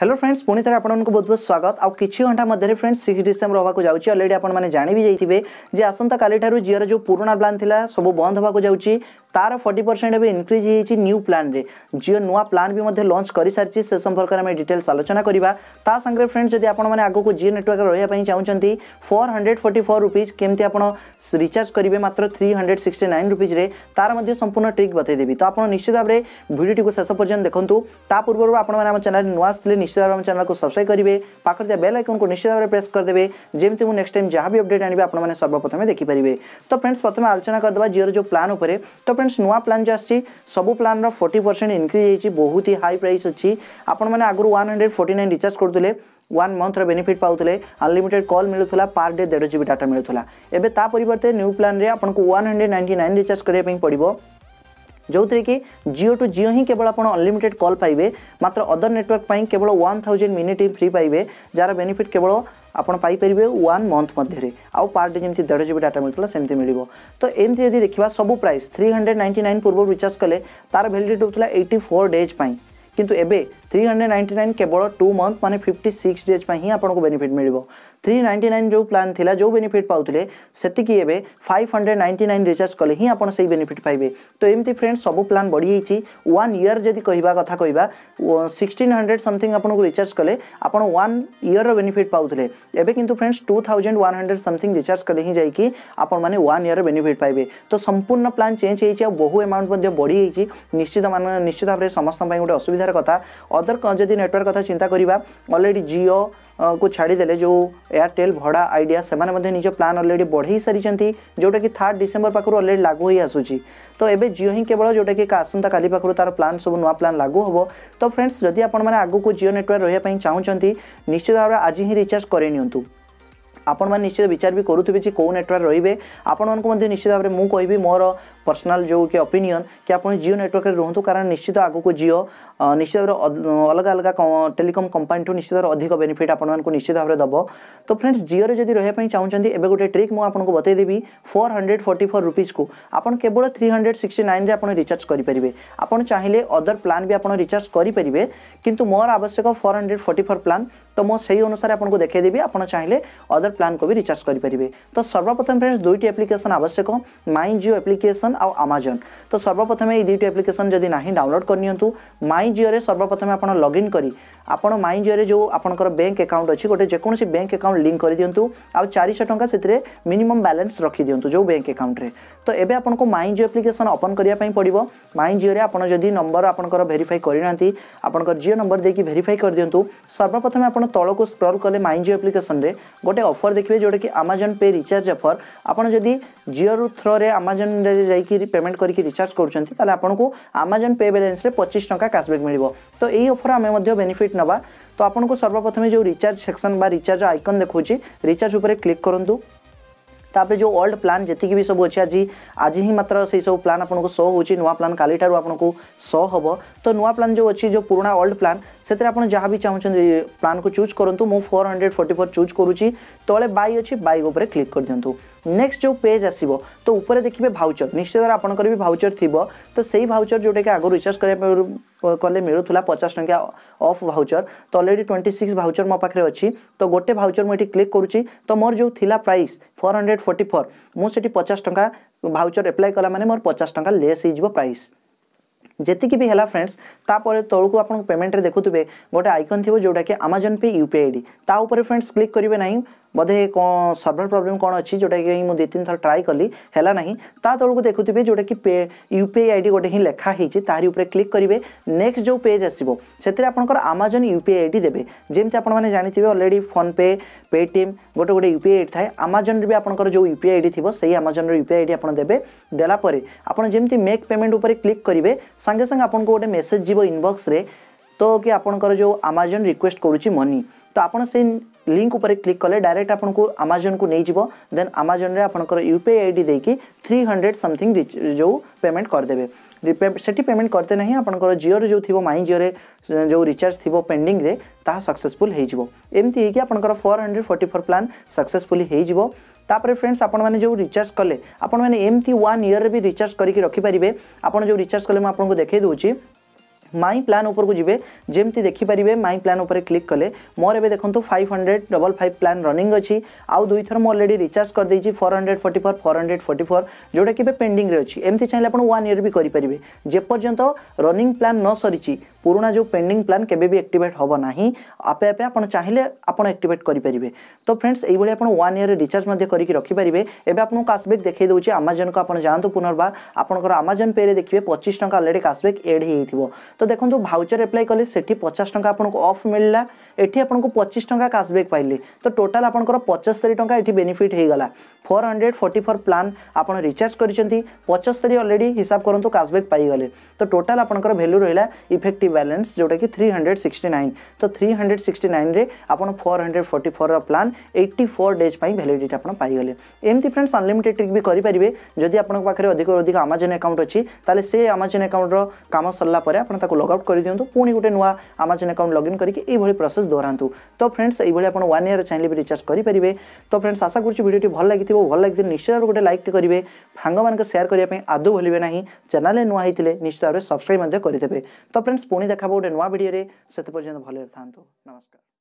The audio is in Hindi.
हेलो फ्रेंड्स पुणी थे आपको बहुत बहुत स्वागत आउ कि घंटा मध्य फ्रेंड्स 6 डिसेम्बर होगा जाऊँगी अलरेडी आपने जानी भी जाइए जे आसंता काली ठारू जिओर जो पुराना प्लान था सब बंद होगा जाऊँगी तार 40% अभी इनक्रीज होती न्यू प्लान रे जिओ नुआ प्लान भी लॉन्च कर सारी से संपर्क में डिटेल्स आलोचना करवा संगे फ्रेंड्स जब आपने आगे जिओ नेटवर्क रही चाहते 444 रुपीज केमती आप रिचार्ज करेंगे मात्र 369 रुपीज तार संपूर्ण ट्रिक बताईदेवी। तो आप निश्चित भाव में भिडियो को शेष पर्यटन देखूँ ता पूर्व आप चैनल नुआ आसते निश्चित भाव में चैनल को सब्सक्राइब करेंगे पाखे बेल आइकन को निश्चित भाव में प्रेस करदे जमी मुझे नेक्स्ट टाइम जहाँ भी अपडेट आने आपने सर्वप्रथम देखिपारे। तो फ्रेंड्स प्रथम आलोचना करदे जिओर जो प्लान उपर। तो फ्रेंड्स नुआ प्लान जो आसी सबू प्लान 40% इनक्रीज हो बहुत ही हाई प्राइस अच्छी आपने आगुरी 149 रिचार्ज करुले 1 मंथर बेनिफिट पाते अनलिमिटेड कॉल मिलूला पर डे 1.5 GB डाटा मिलूला एवं तापरते न्यू प्लान रे आपको 199 रिचार्ज करने पड़ो जो थे कि जिओ टू जिओ ही केवल आप अनलिमिटेड कॉल पाइबे मात्र अदर नेटवर्क पाई केवल 1000 मिनिट ही फ्री पाइबे जार बेनिफिट केवल आपन पाई परिबे 1 मंथ मध्य आउ पर डे जमी 1.5 GB डाटा मिलता सेमती मिल। तो एमती यदि देखा सबू प्राइस 399 पूर्व रिचार्ज कले तार भैलिडिटी होता 84 डेज किंतु एबे 399 केवल 2 मंथ माने 56 डेज ही आपको बेनिफिट मिल। 399 जो प्लान थिला जो बेनिफिट पाते सेतिकी एबे 599 रिचार्ज कले ही आप बेनिफिट पाइबे। तो एमती फ्रेंड्स सबू प्लान बढ़ी जाइए 1 ईयर जदि कहवा कथा कहवा 1600 समथिंग आपको रिचार्ज कले आप 1 ईयर बेनिफिट पाते एबे किंतु फ्रेंड्स 2100 समथिंग रिचार्ज कले ही जाइए आप 1 ईयर बेनिफिट पाइबे। तो संपूर्ण प्लान चेंज हो बहु एमाउंट बढ़ी जाइए निश्चित भाव में समस्त गोटे असुविधा कथा अदर जदि नेटवर्क कथा चिंता करिबा ऑलरेडी जिओ को छाड़ी देले जो एयरटेल भड़ा आइडिया सेमाने मध्ये निज प्लान ऑलरेडी बढ़ई सारी जोटा कि 3 डिसेम्बर पाखु ऑलरेडी लागू ही आसुची। तो एबे जिओ ही केवल जोटा कि आसंता काली पाखु तार प्लान सब नुआ प्लान लागू होबो। तो फ्रेंड्स जदि आपण माने आगु को जिओ नेटवर्क रहया पई चाहुचंती निश्चित भाव में आज ही रिचार्ज करे नियंतु। आपण मैंने निश्चित विचार भी करुवे कि कौ नेटवर्क रे आपंध निश्चित भाव में मुझे कहबी मोर पर्सनल जो कि ओपिनियन कि आप जिओ नेटवर्क रुहतु कारण निश्चित आगू को जिओ निश्चित भाव अलग अलग टेलिकम कंपानी ठूँ निश्चित भाव अधिक बेनिफिट आपको निश्चित भाव में दब। तो फ्रेंड्स जिओ जब रही चाहते एवं गोटे ट्रिक मुझे बतईदेवी 444 रुपीज को आपन केवल 369 आप रिचार्ज करेंगे आपड़ चाहिए अदर प्लान भी आप रिचार्ज करेंगे किंतु मोर आवश्यक 444 प्लान। तो मो से अनुसार आपको देखदेवी आप चाहिए अदर प्लान को भी रिचार्ज करेंगे। तो सर्वप्रथम फ्रेंड्स 2टी एप्लिकेशन आवश्यक माई जिओ एप्लिकेशन और अमेज़न। तो सर्वप्रथम ये 2टी एप्लिकेशन जदि ना डाउनलोड करनी माई जिओ रे सर्वप्रथम आप लॉगिन करी आप माई जिओ रे जो आपंकर बैंक अकाउंट अच्छी गोटे जेकोसी बैंक अकाउंट लिंक कर दिंतु आउ 400 टंका से मिनिमम बैलेंस रखी दिंतु जो बैंक अकाउंट रे। तो एबे आपको माई जिओ एप्लिकेशन ओपन करने पड़ो। माई जिओ रे आप जदि नंबर आपंकर वेरीफाई करना आपंकर जिओ नंबर देकी वेरीफाई कर दिंतु। सर्वप्रथम आप तल को स्क्रॉल कले माई जिओ एप्लिकेशन रे गोटे ऑफर देखिए जोटा कि अमेज़न पे रिचार्ज ऑफर आपन जदि जिओ थ्रो रे अमेज़न रे जाई पेमेंट करके रिचार्ज करूछंती ताले आपनको अमेज़न पे बैलेंस रे 25 टंका कैशबैक मिलिबो। तो यही ऑफर आमे मध्ये बेनिफिट नबा। तो आपनको सर्वप्रथम जो रिचार्ज सेक्शन बा रिचार्ज आइकन देखोछि रिचार्ज ऊपर क्लिक करंतु तापे जो ओल्ड प्लान जी भी सब अच्छे आज ही मात्र से सब प्लान आपको शो हो नुआ प्लान काली ठारू आपको शो हम। तो नुआ प्लान जो अच्छी जो पुराना ओल्ड प्लान से जहाँ भी चाहते प्लान को चूज करूँ मु 444 चूज करुच्ची तले बाय अच्छी बाय उपरे क्लिक कर दिंतु। नेक्स्ट जो पेज आसो तो उपरे देखिए भाउचर निश्चित भाव आपंकर भी भाउचर थी। तो सही भाउचर जोटा कि आगे रिचार्ज कले मिलूला 50 टंका ऑफ भाउचर। तो ऑलरेडी 26 भाउचर मो पाखे अच्छी। तो गोटे भाउचर मुझे क्लिक करुच्ची। तो मोर जो थिला प्राइस 444 मुझे 50 टंका भाउचर एप्लाय कला माने मोर 50 टंका लेस हो प्राइस जेतिकी भी है फ्रेंड्स। तापर तौर को आपन पेमेंट रे देखुतबे गोटे आइकन थी जोटा कि अमेज़न पे यूपीआई आईडी ता ऊपर फ्रेंड्स क्लिक करेंगे ना बोधे कौन सर्वर प्रॉब्लम कौन अच्छी जोटा कि मुझे 2-3 थर ट्राए कली है ना ता तौर को देखुए जोटा कि यूपीआई आईडी गोटे ही लिखाही तारी ऊपर क्लिक करेंगे। नेक्स्ट जो पेज आसो से अमेज़न यूपीआई आईडी देते जमी आपने जानते हैं ऑलरेडी फोन पे पेटीएम गोटे गोटे यूपीआई आईडी थाए अमेज़न भी आपंकर जो यूपीआई आईडी थी सही अमेज़न यूपीआई आईडी आप देते देलापर आपड़ जमी मेक पेमेंट उपर क्लिक करेंगे संगे संगे आपको गोटे मेसेज जीव इनबॉक्स रे तो कि आपंकर जो अमेज़न रिक्वेस्ट करुच्ची मनी। तो आप लिंक ऊपर क्लिक कले डायरेक्ट आपको अमेज़न को नहीं जीवो देन अमेज़न रे आपंकर यूपीआई आईडी देकी 300 समथिंग जो पेमेंट करदेवे से पेमेंट करते ना आपंकर जिओ रे जो थी माई जिओ रे जो रिचार्ज थी पेंडिंग रे ता सक्सेसफुल हो एमती है कि आपंकर 444 प्लान सक्सेसफुली हो। तापर फ्रेंड्स आपने जो रिचार्ज कले आपने एमती 1 ईयर भी रिचार्ज करके रखिपारे आपड़ जो रिचार्ज कले मुझे देखे दूसरी माई प्लान उपरकू जिबे जेमती देखिपारे माई प्लान उपर क्लिक कले मोर ए देखो 500/5 प्लान रनिंग अच्छी आउ दुई थर अलरेडी रिचार्ज कर देछि 444 जोटा कि पेंडिंग रे अछि। एमती चाहिए आपन 1 ईयर भी करि परिबे जेपर्यंत रनिंग प्लान न सरीछि। पुराना जो पेंडिंग प्लान केबे भी एक्टिवेट होबो नाही, आपे आपे आपन चाहिए आपन एक्टिवेट करि परिबे। तो फ्रेंड्स एई भली आपन 1 ईयर रिचार्ज मध्ये करिकि रखि परिबे। एबे आपन कैशबैक देखै दोछि Amazon को आपन जानतो पुनर्बार आपनकर Amazon Pay रे देखिबे 25 टका ऑलरेडी कैशबैक ऐड हेइ थिबो। तो देखंतु भाउचर अप्लाई कले सेठी 50 टका आपनको ऑफ मिलला, एठी आपनको 25 टका कैशबैक पाइले। तो टोटल आपनकर 75 टका एठी बेनिफिट हेइ गला। 444 प्लान आपन रिचार्ज करिसेंती 75 ऑलरेडी हिसाब करंतु कैशबैक पाइ गले। तो टोटल आपनकर वैल्यू रहला इफेक्टिव बैलेंस जोटा कि 369। तो 369 रे आपन 444 रा प्लान 84 डेज पई वैलिडिटी आपन पाइ गले। एमती फ्रेंड्स अनलिमिटेड ट्रिक भी करि परिबे। जदि आपन पाखरे अधिक अधिक Amazon अकाउंट अछि ताले से Amazon अकाउंट रो काम सल्ला परे आपन ताको लॉग आउट करि दियंतु, पुनी गोटे नुवा Amazon अकाउंट लॉगिन करिके एई भली प्रोसेस दोहरांतु। तो फ्रेंड्स एई भली आपन 1 ईयर चाहिए भी रिचार्ज करि परिबे। तो फ्रेंड्स आशा करछु वीडियोटी भल लागिथिबो। भल लागिथिले निश्चय गोटे लाइक करिवे, भांग मानक शेयर करिया पई आदौ भुलिबे नाही। चैनल नुवा हितिले निश्चय रे सब्सक्राइब मध्ये करितेबे। तो फ्रेंड्स पुनी देखाबो गोटे नुवा वीडियो रे, सेते पर्यंत भल रहथांतु। नमस्कार।